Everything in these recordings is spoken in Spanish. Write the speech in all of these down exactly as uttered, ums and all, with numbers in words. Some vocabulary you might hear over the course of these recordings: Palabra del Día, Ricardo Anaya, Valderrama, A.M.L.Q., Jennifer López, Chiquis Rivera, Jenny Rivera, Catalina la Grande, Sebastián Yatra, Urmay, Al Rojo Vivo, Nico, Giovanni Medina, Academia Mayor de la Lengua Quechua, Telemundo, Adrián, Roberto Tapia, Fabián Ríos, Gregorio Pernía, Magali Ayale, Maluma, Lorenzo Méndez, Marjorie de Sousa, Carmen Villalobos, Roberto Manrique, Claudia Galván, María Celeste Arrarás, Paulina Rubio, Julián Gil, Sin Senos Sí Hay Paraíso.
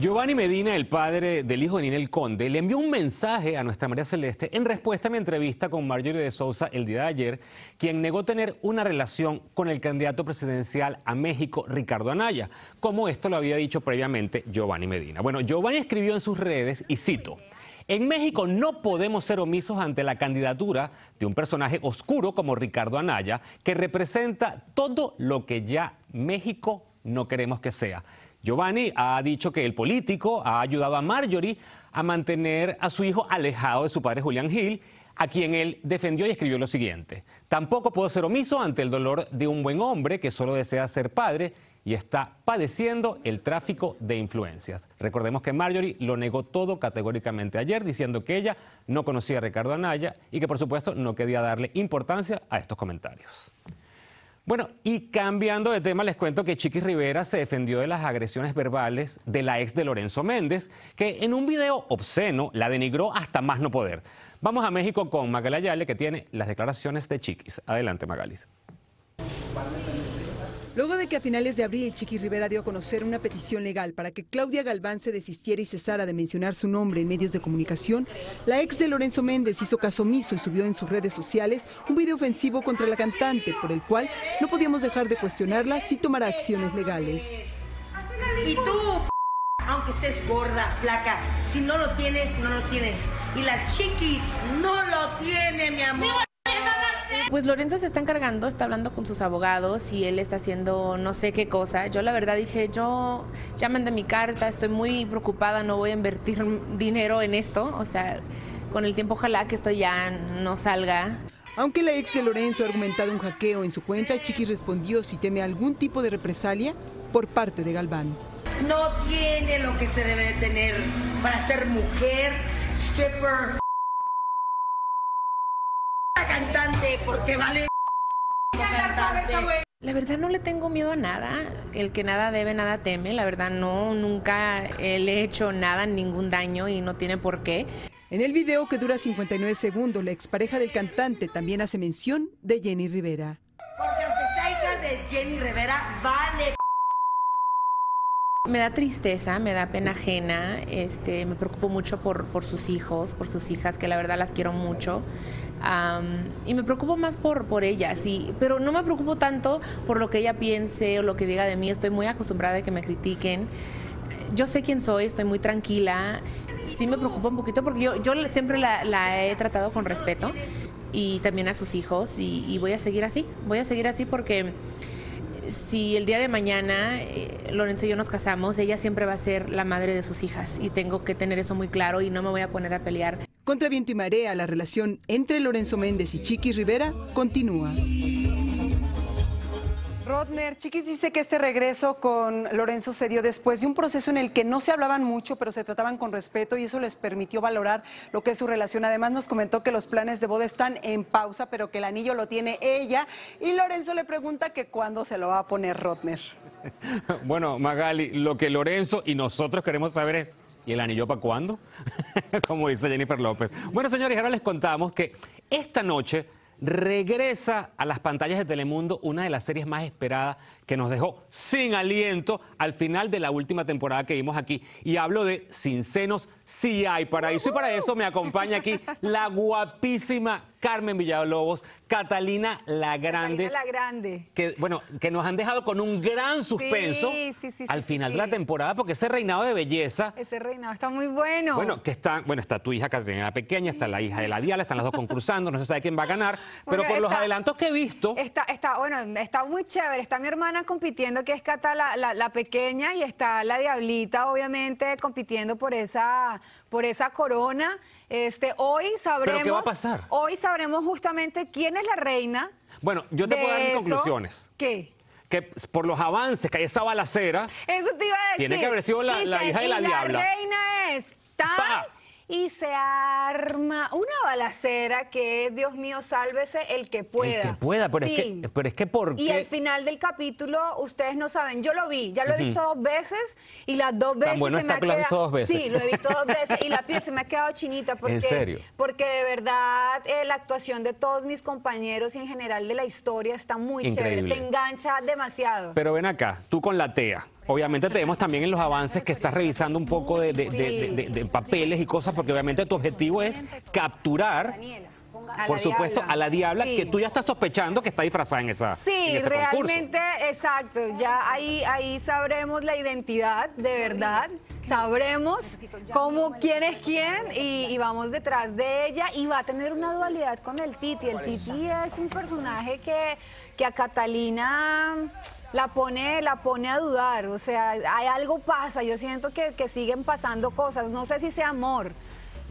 Giovanni Medina, el padre del hijo de Ninel Conde, le envió un mensaje a nuestra María Celeste en respuesta a mi entrevista con Marjorie de Sousa el día de ayer, quien negó tener una relación con el candidato presidencial a México, Ricardo Anaya, como esto lo había dicho previamente Giovanni Medina. Bueno, Giovanni escribió en sus redes, y cito: en México no podemos ser omisos ante la candidatura de un personaje oscuro como Ricardo Anaya, que representa todo lo que ya México no queremos que sea. Giovanni ha dicho que el político ha ayudado a Marjorie a mantener a su hijo alejado de su padre Julián Gil, a quien él defendió, y escribió lo siguiente: tampoco puedo ser omiso ante el dolor de un buen hombre que solo desea ser padre y está padeciendo el tráfico de influencias. Recordemos que Marjorie lo negó todo categóricamente ayer, diciendo que ella no conocía a Ricardo Anaya y que, por supuesto, no quería darle importancia a estos comentarios. Bueno, y cambiando de tema, les cuento que Chiquis Rivera se defendió de las agresiones verbales de la ex de Lorenzo Méndez, que en un video obsceno la denigró hasta más no poder. Vamos a México con Magali Ayale, que tiene las declaraciones de Chiquis. Adelante, Magali. Luego de que a finales de abril Chiquis Rivera dio a conocer una petición legal para que Claudia Galván se desistiera y cesara de mencionar su nombre en medios de comunicación, la ex de Lorenzo Méndez hizo caso omiso y subió en sus redes sociales un video ofensivo contra la cantante, por el cual no podíamos dejar de cuestionarla si tomara acciones legales. Y tú, aunque estés gorda, flaca, si no lo tienes, no lo tienes. Y las Chiquis no lo tienen, mi amor. Pues Lorenzo se está encargando, está hablando con sus abogados y él está haciendo no sé qué cosa. Yo la verdad dije, yo ya mandé mi carta, estoy muy preocupada, no voy a invertir dinero en esto. O sea, con el tiempo ojalá que esto ya no salga. Aunque la ex de Lorenzo ha argumentado un hackeo en su cuenta, Chiquis respondió si teme algún tipo de represalia por parte de Galván. No tiene lo que se debe de tener para ser mujer, stripper, cantante, porque vale. La verdad no le tengo miedo a nada. El que nada debe, nada teme. La verdad no, nunca le he hecho nada, ningún daño, y no tiene por qué. En el video, que dura cincuenta y nueve segundos, la expareja del cantante también hace mención de Jenny Rivera. Porque aunque sea hija de Jenny Rivera, vale. Me da tristeza, me da pena ajena, este, me preocupo mucho por, por sus hijos, por sus hijas, que la verdad las quiero mucho. Um, y me preocupo más por, por ellas, y, pero no me preocupo tanto por lo que ella piense o lo que diga de mí. Estoy muy acostumbrada a que me critiquen. Yo sé quién soy, estoy muy tranquila. Sí me preocupa un poquito porque yo, yo siempre la, la he tratado con respeto, y también a sus hijos, y, y voy a seguir así. Voy a seguir así porque... si el día de mañana eh, Lorenzo y yo nos casamos, ella siempre va a ser la madre de sus hijas, y tengo que tener eso muy claro, y no me voy a poner a pelear. Contra viento y marea, la relación entre Lorenzo Méndez y Chiquis Rivera continúa. Rodner, Chiquis dice que este regreso con Lorenzo se dio después de un proceso en el que no se hablaban mucho, pero se trataban con respeto, y eso les permitió valorar lo que es su relación. Además, nos comentó que los planes de boda están en pausa, pero que el anillo lo tiene ella, y Lorenzo le pregunta que cuándo se lo va a poner. Rodner. Bueno, Magali, lo que Lorenzo y nosotros queremos saber es... ¿y el anillo para cuándo? Como dice Jennifer López. Bueno, señores, ahora les contamos que esta noche regresa a las pantallas de Telemundo una de las series más esperadas, que nos dejó sin aliento al final de la última temporada que vimos aquí. Y hablo de Sin Senos Sí Hay Paraíso. Y para eso me acompaña aquí la guapísima Carmen Villalobos, Catalina la Grande. Catalina la Grande. Que, bueno, que nos han dejado con un gran suspenso sí, sí, sí, al sí, final sí. de la temporada, porque ese reinado de belleza... Ese reinado está muy bueno. Bueno, que está, bueno, está tu hija Catalina la Pequeña, está la hija de la Diala, están las dos concursando, no se sabe quién va a ganar, pero bueno, por está, los adelantos que he visto... Está, está, bueno, está muy chévere, está mi hermana compitiendo, que es Cata la, la, la Pequeña, y está la Diablita, obviamente, compitiendo por esa, por esa corona. Este, hoy sabremos... ¿Pero qué va a pasar? Hoy sabremos Sabremos justamente quién es la reina. Bueno, yo te puedo dar mis conclusiones. ¿Qué? Que por los avances que hay, esa balacera. Eso te iba a decir. Tiene que haber sido la, la hija de la diabla. La reina es tal, y se arma una balacera que, Dios mío, sálvese el que pueda. El que pueda, pero, sí. es, que, pero es que ¿por qué? Y al final del capítulo, ustedes no saben, yo lo vi, ya lo he visto uh-huh. dos veces, y las dos veces... Tan bueno se está me que lo has visto dos veces. Sí, lo he visto dos veces, y la piel se me ha quedado chinita. Porque, ¿en serio? Porque de verdad, eh, la actuación de todos mis compañeros y en general de la historia está muy increíble, chévere, te engancha demasiado. Pero ven acá, tú con la Tea. obviamente tenemos también en los avances que estás revisando un poco de, de, de, de, de, de papeles y cosas, porque obviamente tu objetivo es capturar, por supuesto, a la diabla, que tú ya estás sospechando que está disfrazada en esa Sí, realmente, exacto. Ya ahí, ahí sabremos la identidad, de verdad. Sabremos cómo, quién es quién, y, y vamos detrás de ella, y va a tener una dualidad con el Titi. El Titi es un personaje que, que a Catalina la pone, la pone a dudar, o sea, hay algo pasa, yo siento que, que siguen pasando cosas, no sé si sea amor.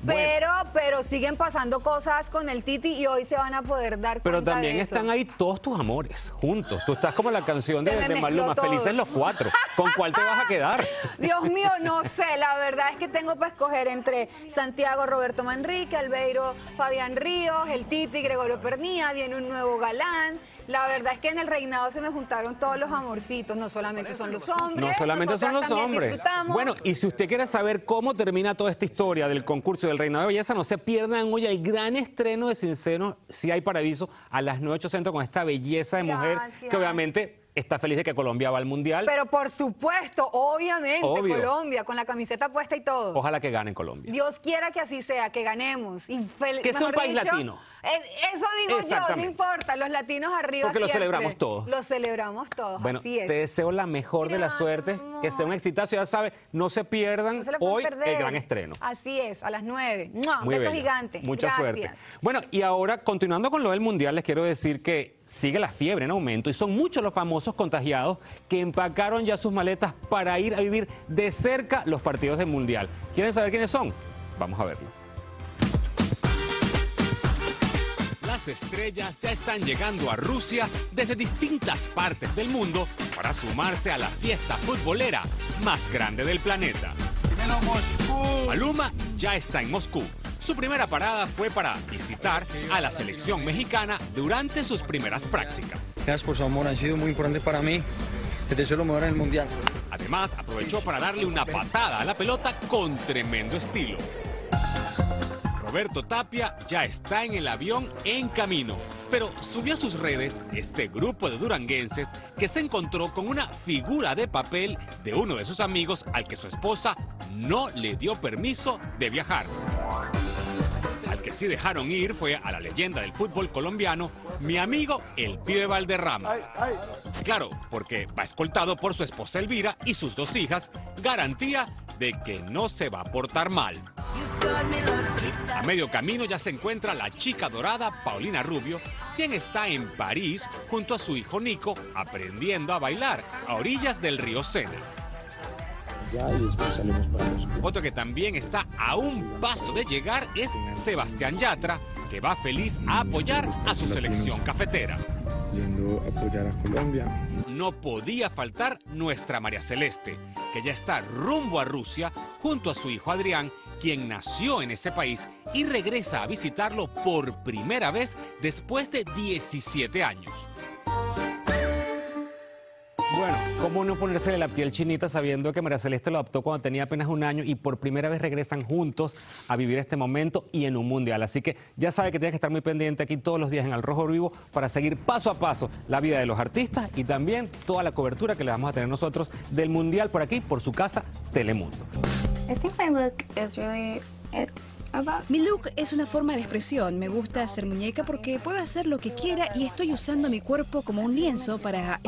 Pero, pero siguen pasando cosas con el Titi y hoy se van a poder dar cuenta. Pero también de eso. Están ahí todos tus amores juntos. Tú estás como la canción de, de Maluma, felices los cuatro. ¿Con cuál te vas a quedar? Dios mío, no sé. La verdad es que tengo para escoger entre Santiago, Roberto Manrique, Albeiro, Fabián Ríos, el Titi, Gregorio Pernía, viene un nuevo galán. La verdad es que en el reinado se me juntaron todos los amorcitos, no solamente son los hombres. No solamente son los hombres. Bueno, y si usted quiere saber cómo termina toda esta historia del concurso del reinado de belleza, no se pierdan hoy el gran estreno de Sin Senos Sí Hay Paraíso a las nueve ocho centro con esta belleza de mujer. Gracias. Que obviamente está feliz de que Colombia va al Mundial. Pero por supuesto, obviamente, Obvio. Colombia, con la camiseta puesta y todo. Ojalá que gane Colombia. Dios quiera que así sea, que ganemos. Que es un país dicho, latino. Es, eso digo yo, no importa, los latinos arriba porque siempre. Lo celebramos todos. Lo celebramos todos, bueno, así es. Te deseo la mejor Mira, de la suerte, amor. Que sea un exitazo, ya sabes, no se pierdan no se hoy perder. El gran estreno. Así es, a las nueve. ¡Mua! Muy beso gigante. Mucha Gracias. Suerte. Bueno, y ahora, continuando con lo del Mundial, les quiero decir que sigue la fiebre en aumento y son muchos los famosos contagiados que empacaron ya sus maletas para ir a vivir de cerca los partidos del Mundial. ¿Quieren saber quiénes son? Vamos a verlo. Las estrellas ya están llegando a Rusia desde distintas partes del mundo para sumarse a la fiesta futbolera más grande del planeta. Primero Moscú. Maluma ya está en Moscú. Su primera parada fue para visitar a la selección mexicana durante sus primeras prácticas. Gracias por su amor, han sido muy importantes para mí. Les deseo lo mejor en el Mundial. Además, aprovechó para darle una patada a la pelota con tremendo estilo. Roberto Tapia ya está en el avión en camino, pero subió a sus redes este grupo de duranguenses que se encontró con una figura de papel de uno de sus amigos al que su esposa no le dio permiso de viajar. Al que sí dejaron ir fue a la leyenda del fútbol colombiano, mi amigo el pibe Valderrama. Claro, porque va escoltado por su esposa Elvira y sus dos hijas, garantía de que no se va a portar mal. A medio camino ya se encuentra la chica dorada Paulina Rubio, quien está en París junto a su hijo Nico aprendiendo a bailar a orillas del río Sena. Ya, y después salimos para Moscú. Otro que también está a un paso de llegar es Sebastián Yatra, que va feliz a apoyar a su selección cafetera. Yendo a apoyar a Colombia. No podía faltar nuestra María Celeste, que ya está rumbo a Rusia junto a su hijo Adrián, quien nació en ese país y regresa a visitarlo por primera vez después de diecisiete años. Bueno, ¿cómo no ponérsele la piel chinita sabiendo que María Celeste lo adoptó cuando tenía apenas un año y por primera vez regresan juntos a vivir este momento y en un mundial? Así que ya sabe que tiene que estar muy pendiente aquí todos los días en Al Rojo Vivo para seguir paso a paso la vida de los artistas y también toda la cobertura que le vamos a tener nosotros del mundial por aquí, por su casa, Telemundo. I think my look is really... It's about... Mi look es una forma de expresión. Me gusta hacer muñeca porque puedo hacer lo que quiera y estoy usando mi cuerpo como un lienzo para...